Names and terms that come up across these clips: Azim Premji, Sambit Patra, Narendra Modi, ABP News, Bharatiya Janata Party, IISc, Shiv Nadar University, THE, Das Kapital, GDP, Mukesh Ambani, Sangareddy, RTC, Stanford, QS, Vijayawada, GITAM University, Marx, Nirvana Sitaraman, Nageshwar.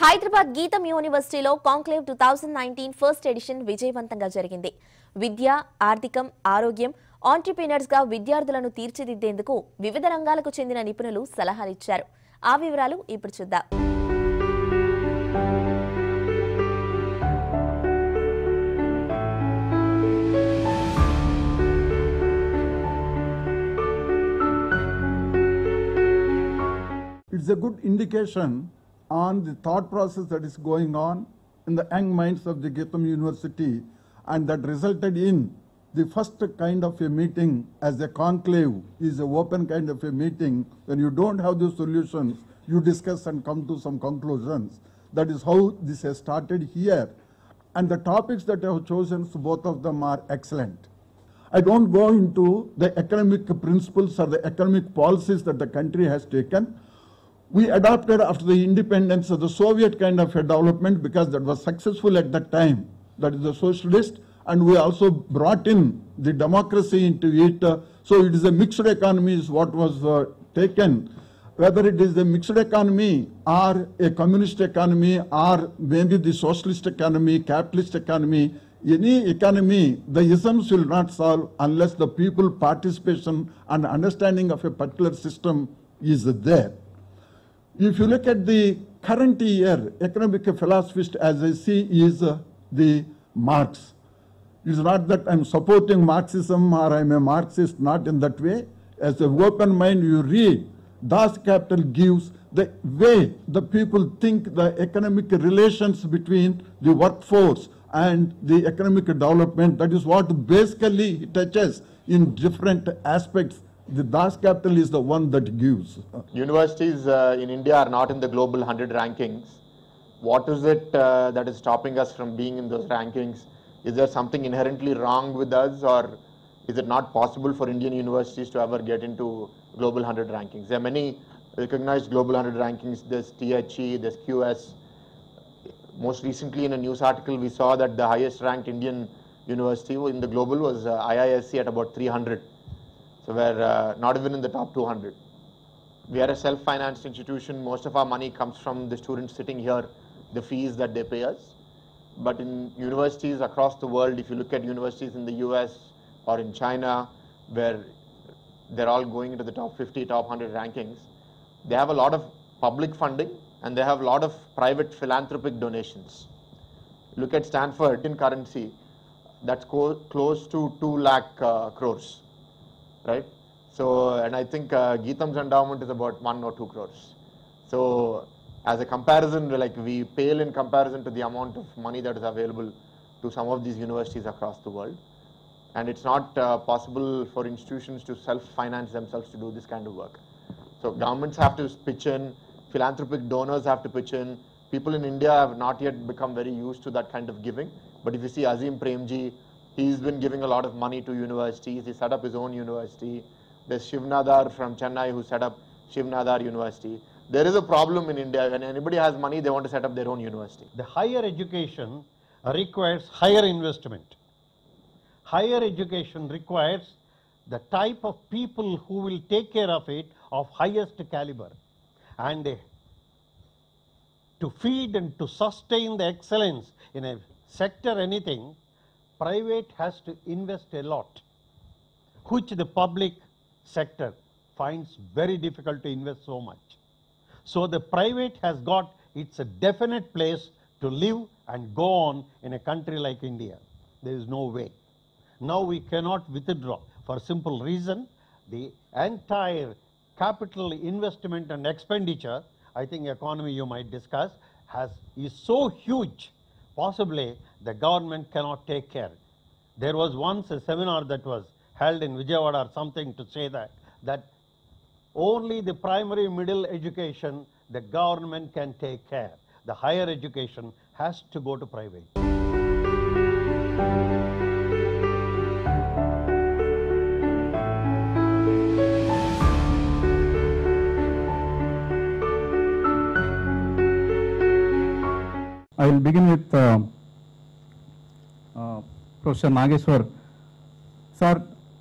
హైదరాబాద్ గీతం యూనివర్సిటీలో conclave 2019 first edition విజయవంతంగా జరిగింది. విద్య, ఆర్థికం, ఆరోగ్యం, ఆంటర్‌ప్రెన్యూర్స్ గా విద్యార్థులను తీర్చిదిద్దేందుకు వివిధ రంగాలకు చెందిన నిపుణులు సలహాలు ఇచ్చారు. ఆ వివరాలు ఇప్పుడు చూద్దాం. It's a good indication on the thought process that is going on in the young minds of the GITAM University, and that resulted in the first kind of a meeting as a conclave is an open kind of a meeting. When you don't have the solutions, you discuss and come to some conclusions. That is how this has started here. And the topics that I have chosen, both of them are excellent. I don't go into the economic principles or the economic policies that the country has taken. We adopted after the independence of the Soviet kind of a development because that was successful at that time. That is the socialist, and we also brought in the democracy into it. So it is a mixed economy is what was taken. Whether it is the mixed economy or a communist economy or maybe the socialist economy, capitalist economy, any economy, the isms will not solve unless the people participation and understanding of a particular system is there. If you look at the current year, economic philosophy as I see is the Marx. It's not that I'm supporting Marxism or I'm a Marxist, not in that way. As an open mind, you read, Das Kapital gives the way the people think the economic relations between the workforce and the economic development. That is what basically it touches in different aspects. The Das Kapital is the one that gives. Universities in India are not in the global 100 rankings. What is it that is stopping us from being in those rankings? Is there something inherently wrong with us, or is it not possible for Indian universities to ever get into global 100 rankings? There are many recognized global 100 rankings. There's THE, there's QS. Most recently in a news article we saw that the highest ranked Indian university in the global was IISc at about 300. So we're not even in the top 200. We are a self-financed institution. Most of our money comes from the students sitting here, the fees that they pay us. But in universities across the world, if you look at universities in the US or in China, where they're all going into the top 50, top 100 rankings, they have a lot of public funding and they have a lot of private philanthropic donations. Look at Stanford in currency, that's close to 2 lakh crores. Right? So, and I think Gitam's endowment is about 1 or 2 crores. So, as a comparison, like we pale in comparison to the amount of money that is available to some of these universities across the world. And it's not possible for institutions to self-finance themselves to do this kind of work. So, governments have to pitch in, philanthropic donors have to pitch in. People in India have not yet become very used to that kind of giving. But if you see Azim Premji, he's been giving a lot of money to universities. He set up his own university. There's Shiv Nadar from Chennai who set up Shiv Nadar University. There is a problem in India. When anybody has money, they want to set up their own university. The higher education requires higher investment. Higher education requires the type of people who will take care of it of highest caliber. And to feed and to sustain the excellence in a sector, anything, private has to invest a lot, which the public sector finds very difficult to invest so much. So the private has got its a definite place to live and go on in a country like India. There is no way. Now we cannot withdraw for simple reason. The entire capital investment and expenditure, I think economy you might discuss, is so huge. Possibly the government cannot take care. There was once a seminar that was held in Vijayawada or something to say that only the primary middle education the government can take care. The higher education has to go to private. I will begin with Professor Nageshwar. Sir,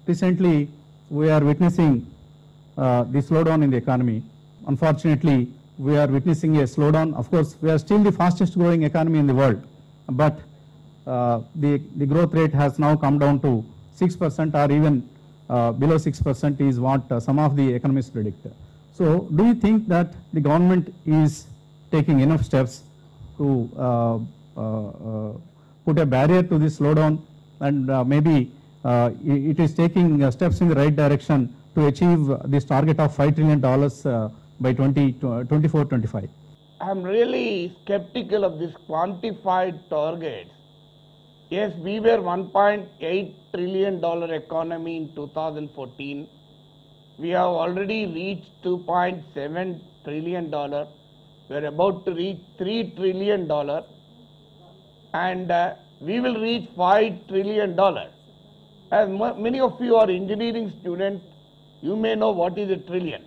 recently we are witnessing the slowdown in the economy. Unfortunately, we are witnessing a slowdown. Of course, we are still the fastest growing economy in the world, but the growth rate has now come down to 6% or even below 6% is what some of the economists predict. So, do you think that the government is taking enough steps to put a barrier to this slowdown, and maybe it is taking steps in the right direction to achieve this target of $5 trillion by 2024-25? I am really skeptical of this quantified target. Yes, we were $1.8 trillion economy in 2014. We have already reached $2.7 trillion. We are about to reach $3 trillion, and we will reach $5 trillion. As many of you are engineering students, you may know what is a trillion.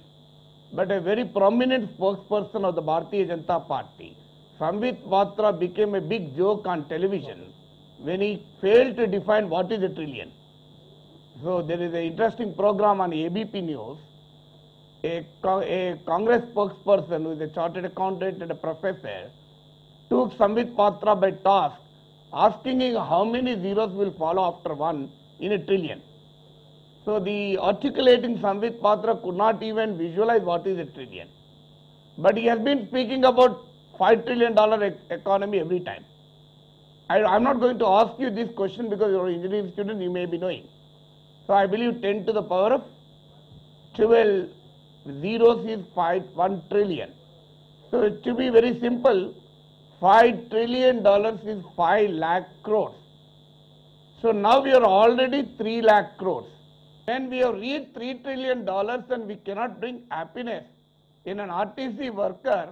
But a very prominent spokesperson of the Bharatiya Janata Party, Sambit Patra, became a big joke on television when he failed to define what is a trillion. So there is an interesting program on ABP News. A Congress spokesperson who is a chartered accountant and a professor took Sambit Patra by task, asking him how many zeros will follow after one in a trillion. So the articulating Sambit Patra could not even visualize what is a trillion. But he has been speaking about $5 trillion economy every time. I'm not going to ask you this question because you're an engineering student, you may be knowing. So I believe 10 to the power of 12 zeros is 1 trillion. So to be very simple, $5 trillion is 5 lakh crores. So now we are already 3 lakh crores. When we have reached $3 trillion and we cannot bring happiness in an RTC worker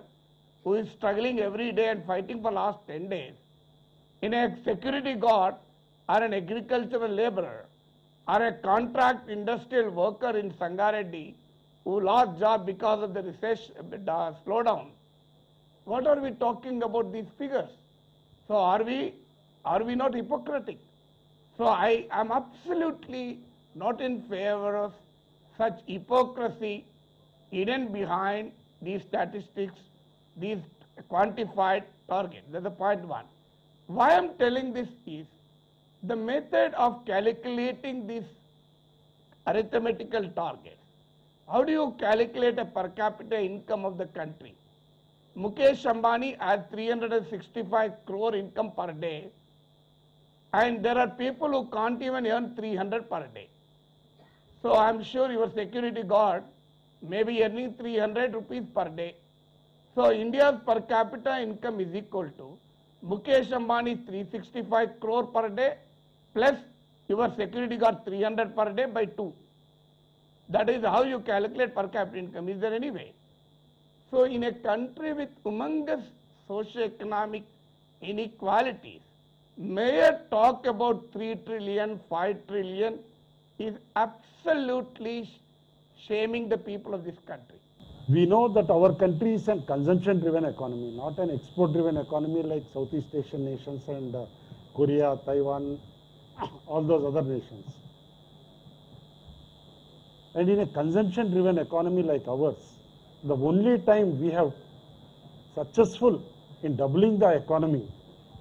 who is struggling every day and fighting for last 10 days, in a security guard or an agricultural laborer or a contract industrial worker in Sangareddy who lost job because of the recession, slowdown, what are we talking about these figures? So are we not hypocritic? So I am absolutely not in favor of such hypocrisy hidden behind these statistics, these quantified targets. That's the point one. Why I am telling this is the method of calculating these arithmetical targets. How do you calculate a per capita income of the country? Mukesh Ambani has 365 crore income per day, and there are people who can't even earn 300 per day. So I am sure your security guard may be earning 300 rupees per day. So India's per capita income is equal to Mukesh Ambani 365 crore per day plus your security guard 300 per day by 2. That is how you calculate per capita income. Is there any way? So in a country with humongous socio-economic inequalities, mere talk about 3 trillion, 5 trillion is absolutely shaming the people of this country. We know that our country is a consumption-driven economy, not an export-driven economy like Southeast Asian nations and Korea, Taiwan, all those other nations. And in a consumption-driven economy like ours, the only time we have successful in doubling the economy,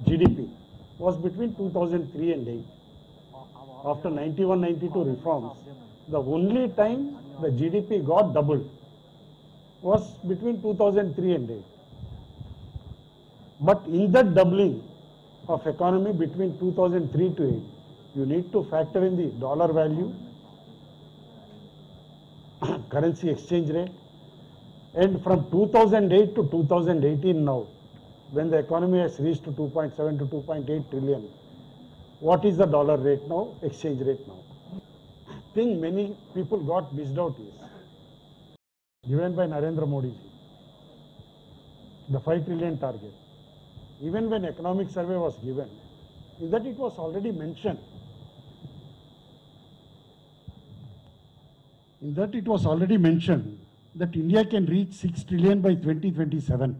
GDP, was between 2003 and 8. After 91-92 reforms, the only time the GDP got doubled was between 2003 and 8. But in that doubling of economy between 2003 to 8, you need to factor in the dollar value, currency exchange rate, and from 2008 to 2018 now, when the economy has reached to 2.7 to 2.8 trillion, what is the dollar rate now, exchange rate now? Thing many people got missed out is, given by Narendra Modi, the 5 trillion target. Even when economic survey was given, in that it was already mentioned. In that it was already mentioned that India can reach 6 trillion by 2027,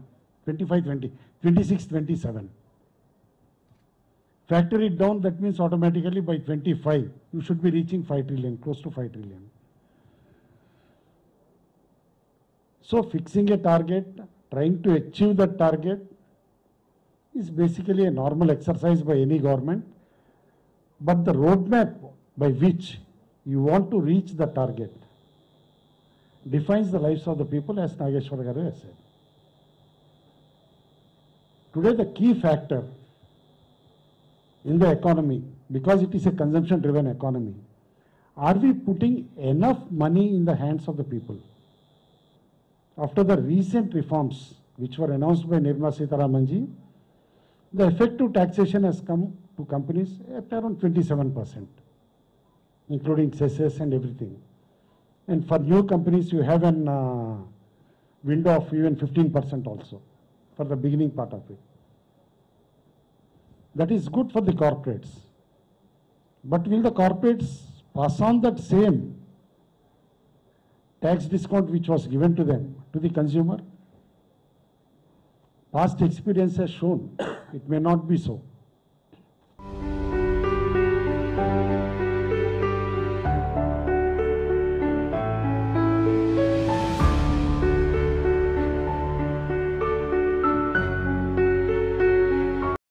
26-27. Factor it down, that means automatically by 25, you should be reaching 5 trillion, close to 5 trillion. So fixing a target, trying to achieve that target is basically a normal exercise by any government. But the roadmap by which you want to reach the target defines the lives of the people, as Nageshwar Garu has said. Today the key factor in the economy, because it is a consumption-driven economy, are we putting enough money in the hands of the people? After the recent reforms which were announced by Nirvana Sitaraman ji, the effective taxation has come to companies at around 27%, including cess and everything. And for new companies, you have an window of even 15% also for the beginning part of it. That is good for the corporates. But will the corporates pass on that same tax discount which was given to them to the consumer? Past experience has shown it may not be so.